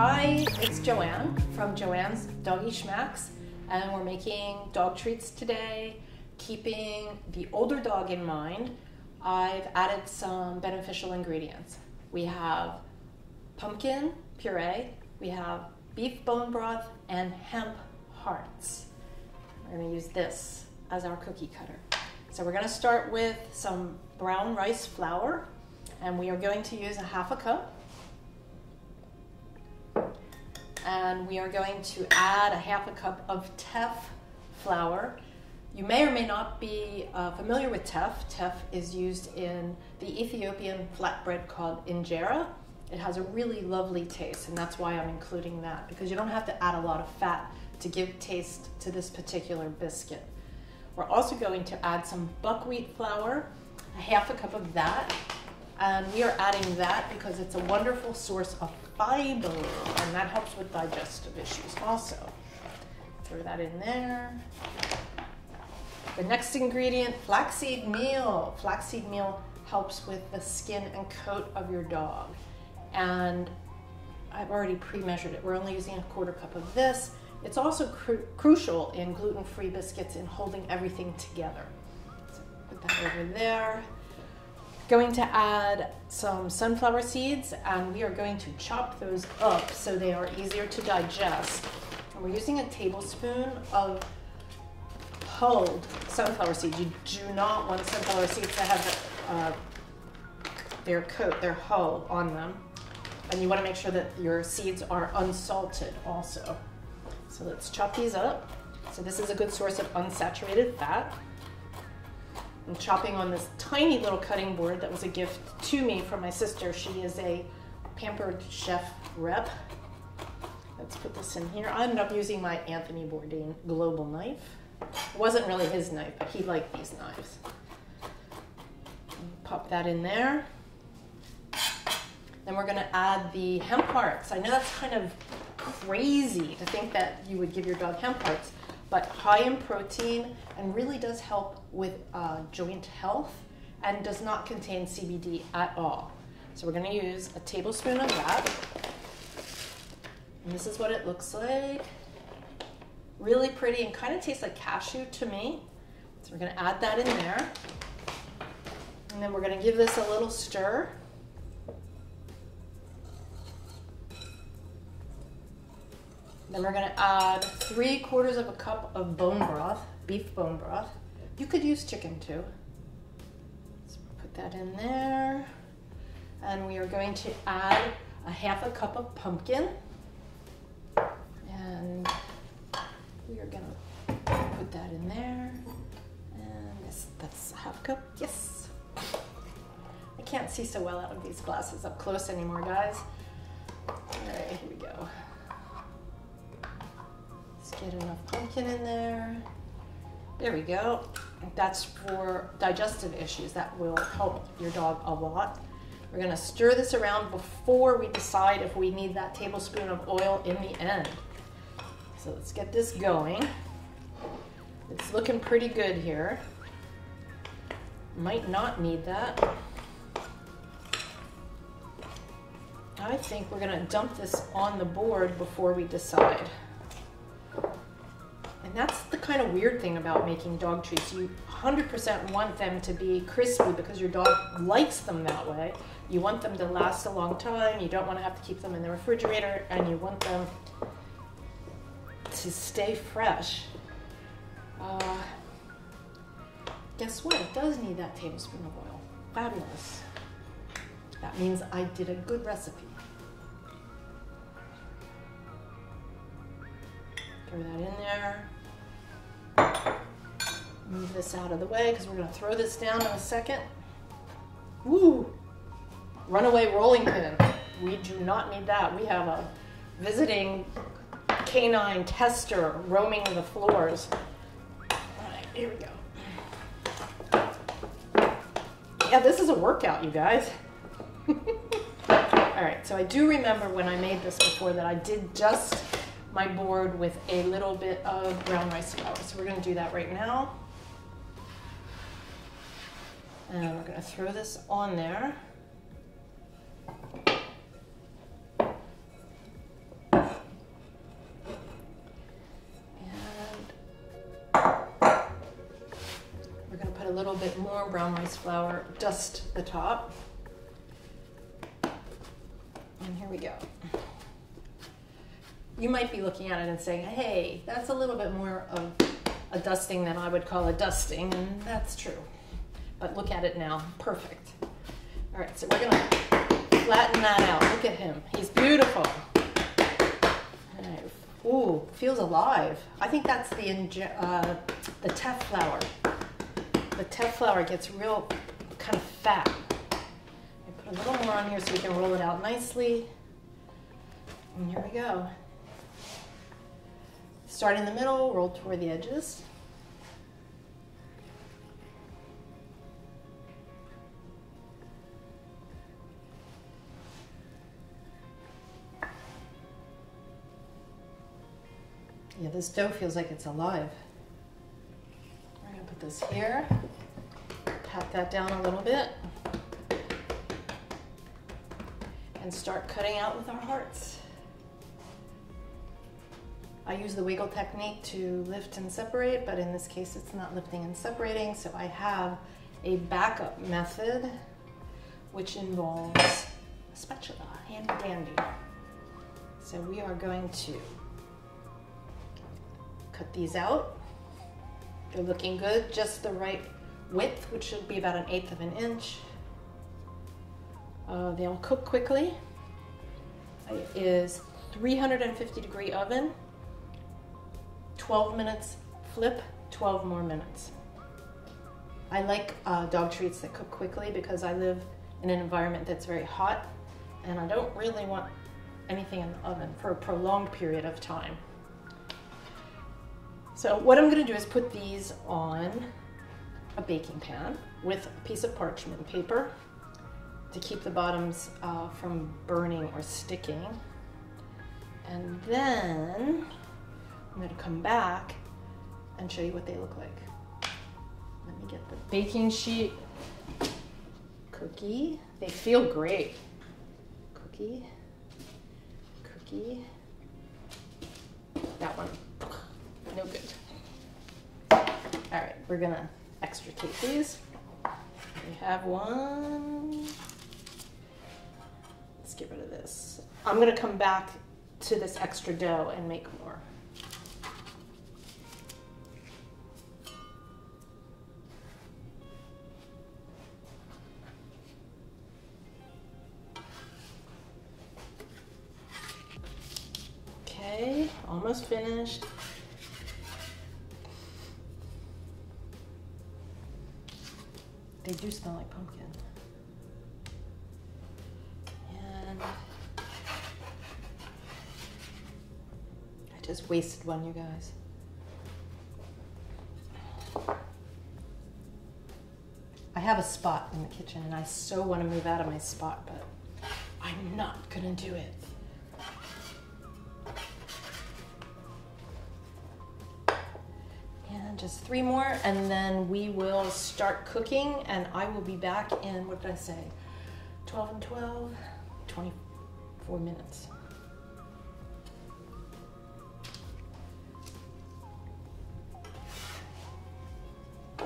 Hi, it's Joanne from Joanne's Doggy Schmacks, and we're making dog treats today. Keeping the older dog in mind, I've added some beneficial ingredients. We have pumpkin puree, we have beef bone broth, and hemp hearts. We're gonna use this as our cookie cutter. So we're gonna start with some brown rice flour, and we are going to use a half a cup. And we are going to add a half a cup of teff flour. You may or may not be familiar with teff. Teff is used in the Ethiopian flatbread called injera. It has a really lovely taste, and that's why I'm including that, because you don't have to add a lot of fat to give taste to this particular biscuit. We're also going to add some buckwheat flour, a half a cup of that, and we are adding that because it's a wonderful source of fiber, and that helps with digestive issues also. Throw that in there. The next ingredient, flaxseed meal. Flaxseed meal helps with the skin and coat of your dog. And I've already pre-measured it. We're only using a quarter cup of this. It's also crucial in gluten-free biscuits in holding everything together. So put that over there. Going to add some sunflower seeds, and we are going to chop those up so they are easier to digest. And we're using a tablespoon of hulled sunflower seeds. You do not want sunflower seeds to have their coat, their hull on them. And you want to make sure that your seeds are unsalted also. So let's chop these up. So this is a good source of unsaturated fat. I'm chopping on this tiny little cutting board that was a gift to me from my sister. She is a Pampered Chef rep. Let's put this in here. I ended up using my Anthony Bourdain Global knife. It wasn't really his knife, but he liked these knives. Pop that in there. Then we're gonna add the hemp hearts. I know that's kind of crazy to think that you would give your dog hemp hearts, but high in protein and really does help with joint health and does not contain CBD at all. So we're gonna use a tablespoon of that. And this is what it looks like. Really pretty and kind of tastes like cashew to me. So we're gonna add that in there. And then we're gonna give this a little stir. Then we're gonna add 3/4 cup of bone broth, beef bone broth. You could use chicken too. So put that in there. And we are going to add a half a cup of pumpkin. And we are gonna put that in there. And this, that's a half cup, yes. I can't see so well out of these glasses up close anymore, guys. All right, here we go. Get enough pumpkin in there. There we go. That's for digestive issues. That will help your dog a lot. We're gonna stir this around before we decide if we need that tablespoon of oil in the end. So let's get this going. It's looking pretty good here. Might not need that. I think we're gonna dump this on the board before we decide. And that's the kind of weird thing about making dog treats. You 100% want them to be crispy because your dog likes them that way. You want them to last a long time. You don't want to have to keep them in the refrigerator, and you want them to stay fresh. Guess what? It does need that tablespoon of oil. Fabulous. That means I did a good recipe. Throw that in there. Move this out of the way because we're going to throw this down in a second. Woo! Runaway rolling pin. We do not need that. We have a visiting canine tester roaming the floors. All right, here we go. Yeah, this is a workout, you guys. All right, so I do remember when I made this before that I did just my board with a little bit of brown rice flour. So we're gonna do that right now. And we're gonna throw this on there. more brown rice flour, dust the top. And here we go. You might be looking at it and saying, hey, that's a little bit more of a dusting than I would call a dusting, and that's true. But look at it now, perfect. All right, so we're gonna flatten that out. Look at him, he's beautiful. Ooh, feels alive. I think that's the teff flour. The teff flour gets real kind of fat. I put a little more on here so we can roll it out nicely. And here we go. Start in the middle, roll toward the edges. Yeah, this dough feels like it's alive. We're gonna put this here, pat that down a little bit, and start cutting out with our hearts. I use the wiggle technique to lift and separate, but in this case it's not lifting and separating, so I have a backup method, which involves a spatula, handy dandy. So we are going to cut these out. They're looking good, just the right width, which should be about 1/8 of an inch. They'll cook quickly. It is 350-degree oven, 12 minutes flip, 12 more minutes. I like dog treats that cook quickly because I live in an environment that's very hot and I don't really want anything in the oven for a prolonged period of time. So what I'm gonna do is put these on a baking pan with a piece of parchment paper to keep the bottoms from burning or sticking. And then I'm gonna come back and show you what they look like. Let me get the baking sheet. Cookie, they feel great. Cookie, cookie, that one. No good. All right, we're gonna extricate these. We have one. Let's get rid of this. I'm gonna come back to this extra dough and make more. Okay, almost finished. They do smell like pumpkin. And I just wasted one, you guys. I have a spot in the kitchen and I so want to move out of my spot, but I'm not gonna do it. Just three more and then we will start cooking and I will be back in, what did I say, 12 and 12, 24 minutes.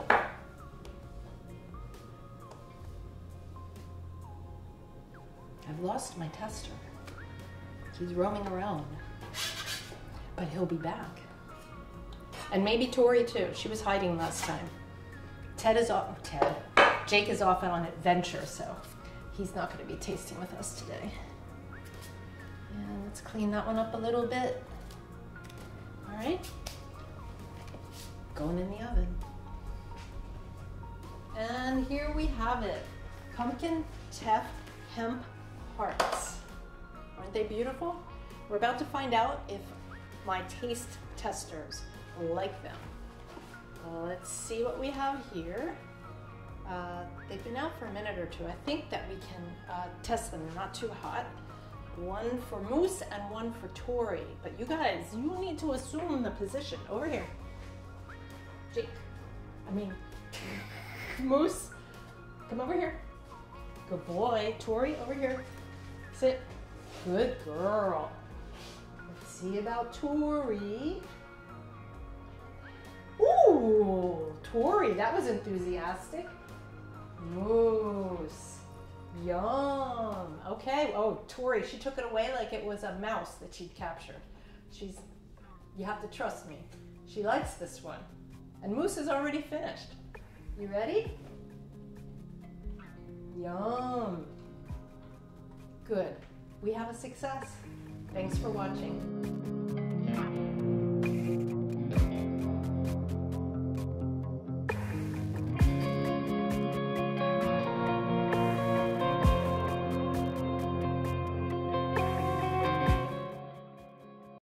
I've lost my tester. He's roaming around, but he'll be back. And maybe Tori too, she was hiding last time. Jake is off on an adventure, so he's not gonna be tasting with us today. And let's clean that one up a little bit. All right, going in the oven. And here we have it, pumpkin teff hemp hearts. Aren't they beautiful? We're about to find out if my taste testers like them. Let's see what we have here. They've been out for a minute or two. I think that we can test them. They're not too hot. One for Moose and one for Tori. But you guys, you need to assume the position. Over here. Jake. Moose. Come over here. Good boy. Tori, over here. Sit. Good girl. Let's see about Tori. Ooh, Tori, that was enthusiastic. Moose. Yum. Okay. Oh, Tori, she took it away like it was a mouse that she'd captured. She's, you have to trust me. She likes this one. And Moose is already finished. You ready? Yum. Good. We have a success. Thanks for watching.